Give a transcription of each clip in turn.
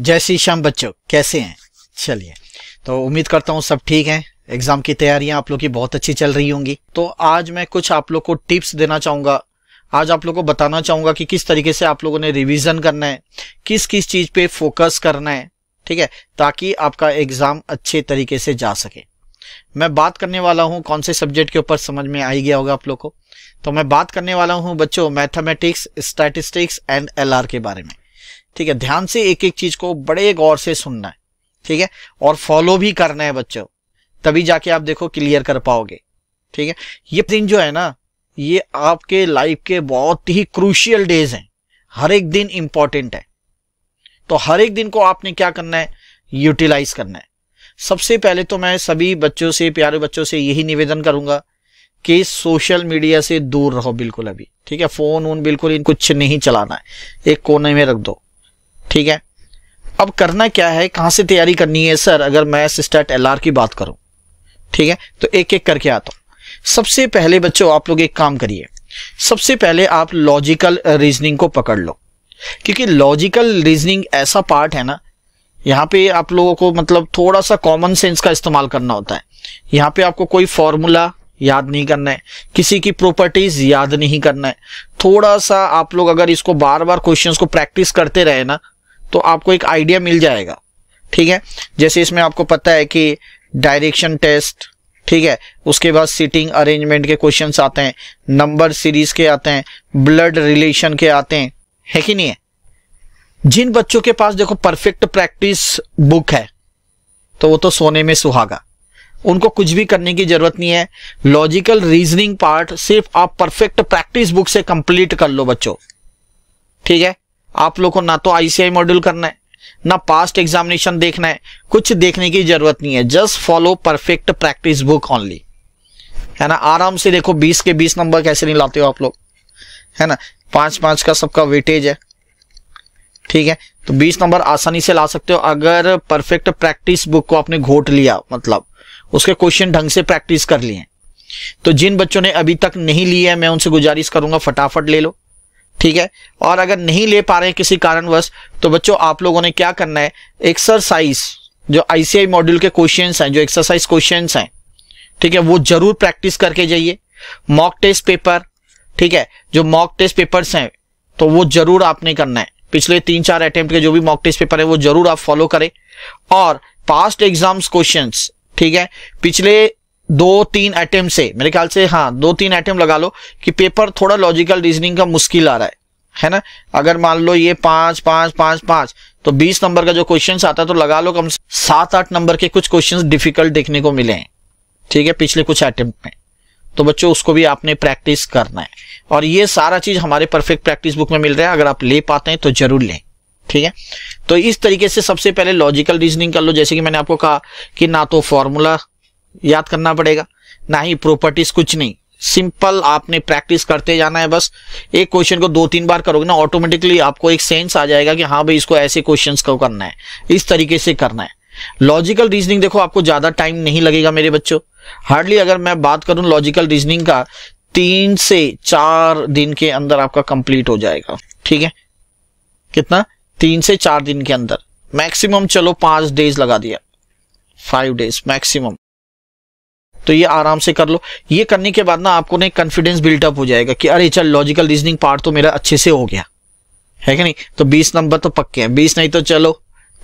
जय श्री श्याम बच्चों, कैसे हैं? चलिए, तो उम्मीद करता हूँ सब ठीक हैं। एग्जाम की तैयारियां आप लोग की बहुत अच्छी चल रही होंगी। तो आज मैं कुछ आप लोग को टिप्स देना चाहूँगा, आज आप लोग को बताना चाहूँगा कि किस तरीके से आप लोगों ने रिविजन करना है, किस किस चीज़ पे फोकस करना है, ठीक है, ताकि आपका एग्ज़ाम अच्छे तरीके से जा सके। मैं बात करने वाला हूँ कौन से सब्जेक्ट के ऊपर, समझ में आ ही गया होगा आप लोग को। तो मैं बात करने वाला हूँ बच्चों मैथमेटिक्स, स्टैटिस्टिक्स एंड LR के बारे में, ठीक है। ध्यान से एक एक चीज को बड़े गौर से सुनना है, ठीक है, और फॉलो भी करना है बच्चों, तभी जाके आप देखो क्लियर कर पाओगे, ठीक है। ये दिन जो है ना, ये आपके लाइफ के बहुत ही क्रूशियल डेज हैं, हर एक दिन इंपॉर्टेंट है। तो हर एक दिन को आपने क्या करना है, यूटिलाइज करना है। सबसे पहले तो मैं सभी बच्चों से, प्यारे बच्चों से यही निवेदन करूंगा कि सोशल मीडिया से दूर रहो बिल्कुल अभी, ठीक है। फोन वोन बिल्कुल कुछ नहीं चलाना है, एक कोने में रख दो, ठीक है। अब करना क्या है, कहाँ से तैयारी करनी है सर, अगर मैं सिस्टेट LR की बात करूं, ठीक है, तो एक एक करके आता हूं। सबसे पहले बच्चों आप लोग एक काम करिए, सबसे पहले आप लॉजिकल रीजनिंग को पकड़ लो, क्योंकि लॉजिकल रीजनिंग ऐसा पार्ट है ना, यहाँ पे आप लोगों को मतलब थोड़ा सा कॉमन सेंस का इस्तेमाल करना होता है। यहाँ पे आपको कोई फॉर्मूला याद नहीं करना है, किसी की प्रॉपर्टीज याद नहीं करना है। थोड़ा सा आप लोग अगर इसको बार बार क्वेश्चंस को प्रैक्टिस करते रहे ना, तो आपको एक आइडिया मिल जाएगा, ठीक है। जैसे इसमें आपको पता है कि डायरेक्शन टेस्ट, ठीक है, उसके बाद सिटिंग अरेंजमेंट के क्वेश्चंस आते हैं, नंबर सीरीज के आते हैं, ब्लड रिलेशन के आते हैं, है कि नहीं है। जिन बच्चों के पास देखो परफेक्ट प्रैक्टिस बुक है, तो वो तो सोने में सुहागा, उनको कुछ भी करने की जरूरत नहीं है। लॉजिकल रीजनिंग पार्ट सिर्फ आप परफेक्ट प्रैक्टिस बुक से कंप्लीट कर लो बच्चों, ठीक है। आप लोग को ना तो ICAI मॉड्यूल करना है, ना पास्ट एग्जामिनेशन देखना है, कुछ देखने की जरूरत नहीं है। Just follow perfect practice book only, है ना। आराम से देखो 20 के 20 नंबर कैसे नहीं लाते हो आप लोग, है ना। 5-5 का सबका वेटेज है, ठीक है, तो 20 नंबर आसानी से ला सकते हो अगर परफेक्ट प्रैक्टिस बुक को आपने घोट लिया, मतलब उसके क्वेश्चन ढंग से प्रैक्टिस कर लिए। तो जिन बच्चों ने अभी तक नहीं लिया है, मैं उनसे गुजारिश करूंगा फटाफट ले लो, ठीक है। और अगर नहीं ले पा रहे किसी कारणवश, तो बच्चों आप लोगों ने क्या करना है, एक्सरसाइज जो ICAI मॉड्यूल के क्वेश्चंस हैं, जो एक्सरसाइज क्वेश्चंस हैं, ठीक है, वो जरूर प्रैक्टिस करके जाइए। मॉक टेस्ट पेपर, ठीक है, जो मॉक टेस्ट पेपर्स हैं, तो वो जरूर आपने करना है। पिछले 3-4 अटेम्प्ट के जो भी मॉक टेस्ट पेपर है, वो जरूर आप फॉलो करें। और पास्ट एग्जाम्स क्वेश्चंस, ठीक है, पिछले 2-3 अटेम्प्ट से, मेरे ख्याल से हाँ 2-3 अटेम्प्ट लगा लो कि पेपर थोड़ा लॉजिकल रीजनिंग का मुश्किल आ रहा है ना। अगर मान लो ये 5-5-5-5, तो 20 नंबर का जो क्वेश्चन आता है, तो लगा लो कम से 7-8 नंबर के कुछ क्वेश्चन डिफिकल्ट देखने को मिले हैं, ठीक है, पिछले कुछ अटेम्प्ट में। तो बच्चों उसको भी आपने प्रैक्टिस करना है, और ये सारा चीज हमारे परफेक्ट प्रैक्टिस बुक में मिल रहा है। अगर आप ले पाते हैं तो जरूर लें, ठीक है। तो इस तरीके से सबसे पहले लॉजिकल रीजनिंग कर लो। जैसे कि मैंने आपको कहा कि ना तो फॉर्मूला याद करना पड़ेगा, ना ही प्रॉपर्टीज, कुछ नहीं। सिंपल आपने प्रैक्टिस करते जाना है बस। एक क्वेश्चन को 2-3 बार करोगे ना, ऑटोमेटिकली आपको एक सेंस आ जाएगा कि हाँ भाई इसको ऐसे क्वेश्चंस को करना है, इस तरीके से करना है। लॉजिकल रीजनिंग देखो आपको ज्यादा टाइम नहीं लगेगा मेरे बच्चों, हार्डली अगर मैं बात करूं लॉजिकल रीजनिंग का, 3 से 4 दिन के अंदर आपका कंप्लीट हो जाएगा, ठीक है। कितना? 3 से 4 दिन के अंदर, मैक्सिमम चलो 5 डेज लगा दिया, 5 डेज मैक्सिमम। तो ये आराम से कर लो। ये करने के बाद ना आपको ने कॉन्फिडेंस बिल्डअप हो जाएगा कि अरे चल लॉजिकल रीजनिंग पार्ट तो मेरा अच्छे से हो गया है कि नहीं, तो 20 नंबर तो पक्के हैं, 20 नहीं तो चलो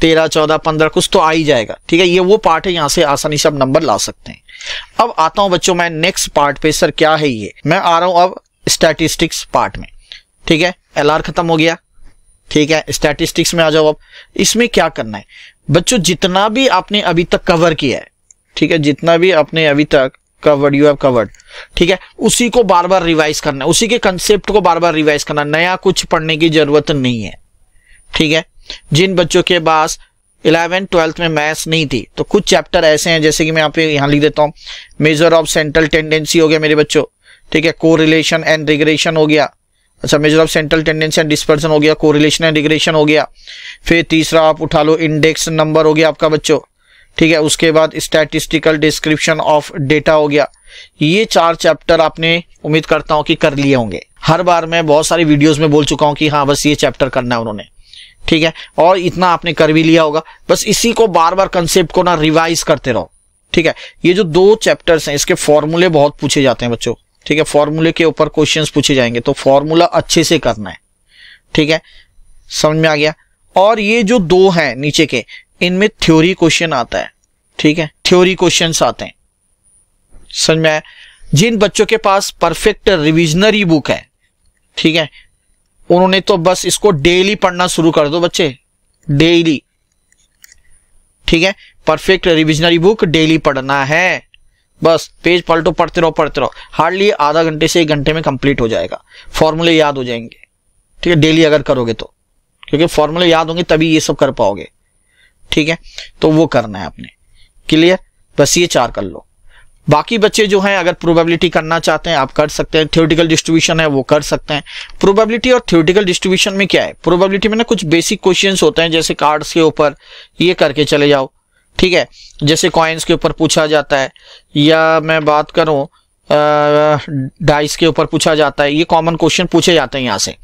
13, 14, 15 कुछ तो आ ही जाएगा, ठीक है। ये वो पार्ट है, यहाँ से आसानी से आप नंबर ला सकते हैं। अब आता हूँ बच्चों मैं नेक्स्ट पार्ट पे, सर क्या है ये, मैं आ रहा हूँ अब स्टैटिस्टिक्स पार्ट में, ठीक है। LR खत्म हो गया, ठीक है, स्टैटिस्टिक्स में आ जाओ। अब इसमें क्या करना है बच्चों, जितना भी आपने अभी तक कवर किया है, ठीक है, जितना भी आपने अभी तक कवर्ड, यू हैव कवर्ड, ठीक है, उसी को बार बार रिवाइज करना है, उसी के कंसेप्ट को बार बार रिवाइज करना, नया कुछ पढ़ने की जरूरत नहीं है, ठीक है। जिन बच्चों के पास 11th-12th में मैथ्स नहीं थी, तो कुछ चैप्टर ऐसे हैं, जैसे कि मैं यहाँ लिख देता हूँ, मेजर ऑफ सेंट्रल टेंडेंसी हो गया मेरे बच्चों, ठीक है, कोरिलेशन एंड रिग्रेशन हो गया, अच्छा measure of central tendency and dispersion हो गया, कोरिलेशन एंड रिग्रेशन हो गया, फिर तीसरा आप उठा लो इंडेक्स नंबर हो गया आपका बच्चों, ठीक है, उसके बाद स्टैटिस्टिकल डिस्क्रिप्शन ऑफ डेटा हो गया। ये 4 चैप्टर आपने, उम्मीद करता हूँ कि कर लिए होंगे। हर बार मैं बहुत सारी वीडियोस में बोल चुका हूँ कि हाँ बस ये चैप्टर करना है उन्होंने, ठीक है, और इतना आपने कर भी लिया होगा। बस इसी को बार बार कंसेप्ट को ना रिवाइज करते रहो, ठीक है। ये जो दो चैप्टर्स हैं इसके फॉर्मूले बहुत पूछे जाते हैं बच्चों, ठीक है, फॉर्मूले के ऊपर क्वेश्चंस पूछे जाएंगे, तो फॉर्मूला अच्छे से करना है, ठीक है, समझ में आ गया। और ये जो दो हैं नीचे के, इनमें थ्योरी क्वेश्चन आता है, ठीक है, थ्योरी क्वेश्चंस आते हैं, समझ में आया। जिन बच्चों के पास परफेक्ट रिविजनरी बुक है, ठीक है, उन्होंने तो बस इसको डेली पढ़ना शुरू कर दो बच्चे, डेली, ठीक है, परफेक्ट रिविजनरी बुक डेली पढ़ना है, बस पेज पलटो, पढ़ते रहो पढ़ते रहो, हार्डली आधा घंटे से 1 घंटे में कंप्लीट हो जाएगा, फॉर्मूले याद हो जाएंगे, ठीक है, डेली अगर करोगे तो, क्योंकि फॉर्मूले याद होंगे तभी ये सब कर पाओगे, ठीक है, तो वो करना है आपने, क्लियर। बस ये 4 कर लो, बाकी बच्चे जो हैं अगर प्रोबेबिलिटी करना चाहते हैं आप कर सकते हैं, थ्योरेटिकल डिस्ट्रीब्यूशन है वो कर सकते हैं। प्रोबेबिलिटी और थ्योरेटिकल डिस्ट्रीब्यूशन में क्या है, प्रोबेबिलिटी में ना कुछ बेसिक क्वेश्चंस होते हैं, जैसे कार्ड्स के ऊपर ये करके चले जाओ, ठीक है, जैसे कॉइन्स के ऊपर पूछा जाता है, या मैं बात करूं डाइस के ऊपर पूछा जाता है, ये कॉमन क्वेश्चन पूछे जाते हैं यहाँ से।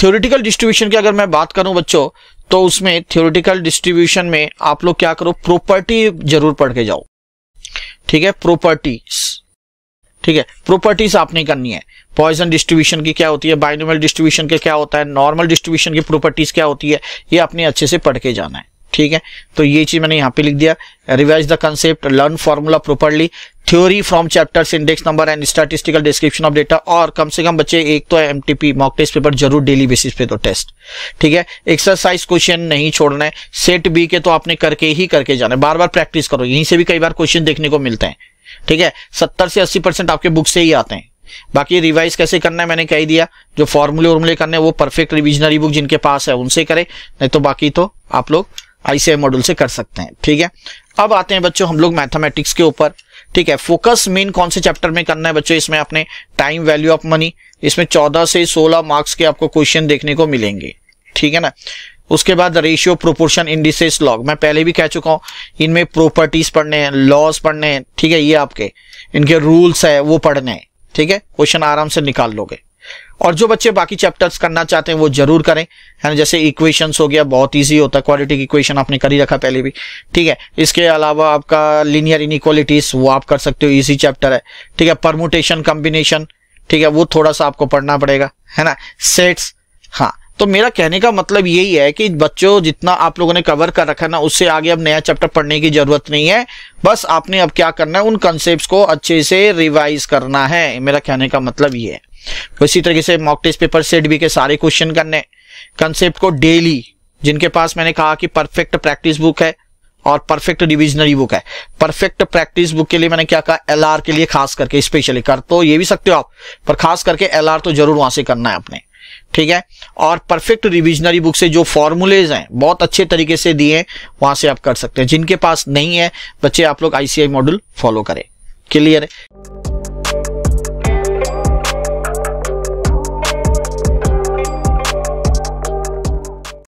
थ्योरेटिकल डिस्ट्रीब्यूशन की अगर मैं बात करूं बच्चों, तो उसमें थ्योरेटिकल डिस्ट्रीब्यूशन में आप लोग क्या करो, प्रॉपर्टी जरूर पढ़ के जाओ, ठीक है, प्रॉपर्टीज, ठीक है, प्रॉपर्टीज आपने करनी है। पॉइजन डिस्ट्रीब्यूशन की क्या होती है, बाइनोमियल डिस्ट्रीब्यूशन के क्या होता है, नॉर्मल डिस्ट्रीब्यूशन की प्रॉपर्टीज क्या होती है, ये आपने अच्छे से पढ़ के जाना है, ठीक है। तो ये चीज मैंने यहाँ पे लिख दिया, revise the concept, learn formula properly, theory from chapters, index number and statistical description of data, और कम से कम बच्चे एक तो एमटीपी मॉक टेस्ट पेपर जरूर डेली बेसिस पे तो टेस्ट, ठीक है। एक्सरसाइज क्वेश्चन नहीं छोड़ना है, सेट बी के तो आपने करके ही करके जाना है, बार बार प्रैक्टिस करो, यहीं से भी कई बार क्वेश्चन देखने को मिलते हैं, ठीक है, 70 से 80% आपके बुक से ही आते हैं। बाकी रिवाइज कैसे करना है मैंने कह दिया, जो फॉर्मूले करने वो परफेक्ट रिविजनरी बुक जिनके पास है उनसे करें, नहीं तो बाकी तो आप लोग आईसीआई मॉड्यूल से कर सकते हैं, ठीक है। अब आते हैं बच्चों हम लोग मैथमेटिक्स के ऊपर, ठीक है। फोकस मेन कौन से चैप्टर में करना है बच्चों, इसमें आपने टाइम वैल्यू ऑफ मनी, इसमें 14 से 16 मार्क्स के आपको क्वेश्चन देखने को मिलेंगे, ठीक है ना। उसके बाद रेशियो, प्रोपोर्शन, इंडिसेस, लॉग, मैं पहले भी कह चुका हूँ इनमें प्रॉपर्टीज पढ़ने हैं, लॉस पढ़ने हैं, ठीक है, ये आपके इनके रूल्स है वो पढ़ने हैं, ठीक है, क्वेश्चन आराम से निकाल लोगे। और जो बच्चे बाकी चैप्टर्स करना चाहते हैं वो जरूर करें, है ना, जैसे इक्वेशंस हो गया, बहुत इजी होता है, क्वाड्रेटिक इक्वेशन आपने कर ही रखा पहले भी, ठीक है। इसके अलावा आपका लीनियर इनइक्वालिटीज वो आप कर सकते हो, इजी चैप्टर है, ठीक है। परमुटेशन, कॉम्बिनेशन, ठीक है, वो थोड़ा सा आपको पढ़ना पड़ेगा, है ना, सेट्स। हाँ, तो मेरा कहने का मतलब यही है कि बच्चों जितना आप लोगों ने कवर कर रखा है ना, उससे आगे अब नया चैप्टर पढ़ने की जरूरत नहीं है, बस आपने अब क्या करना है, उन कॉन्सेप्ट्स को अच्छे से रिवाइज करना है, मेरा कहने का मतलब ये है। इसी तरीके से mock test paper set B के सारे क्वेश्चन करने, कंसेप्ट को डेली, जिनके पास मैंने कहा कि परफेक्ट प्रैक्टिस बुक है और परफेक्ट रिविजनरी बुक है। परफेक्ट प्रैक्टिस बुक के लिए मैंने क्या कहा, एलआर के लिए खास करके स्पेशली, कर तो ये भी सकते हो आप, पर खास करके एलआर तो जरूर वहां से करना है आपने, ठीक है। और परफेक्ट रिविजनरी बुक से जो फॉर्मूलेज हैं बहुत अच्छे तरीके से दिए हैं, वहां से आप कर सकते हैं। जिनके पास नहीं है बच्चे, आप लोग आईसीआई मॉड्यूल फॉलो करें, क्लियर है।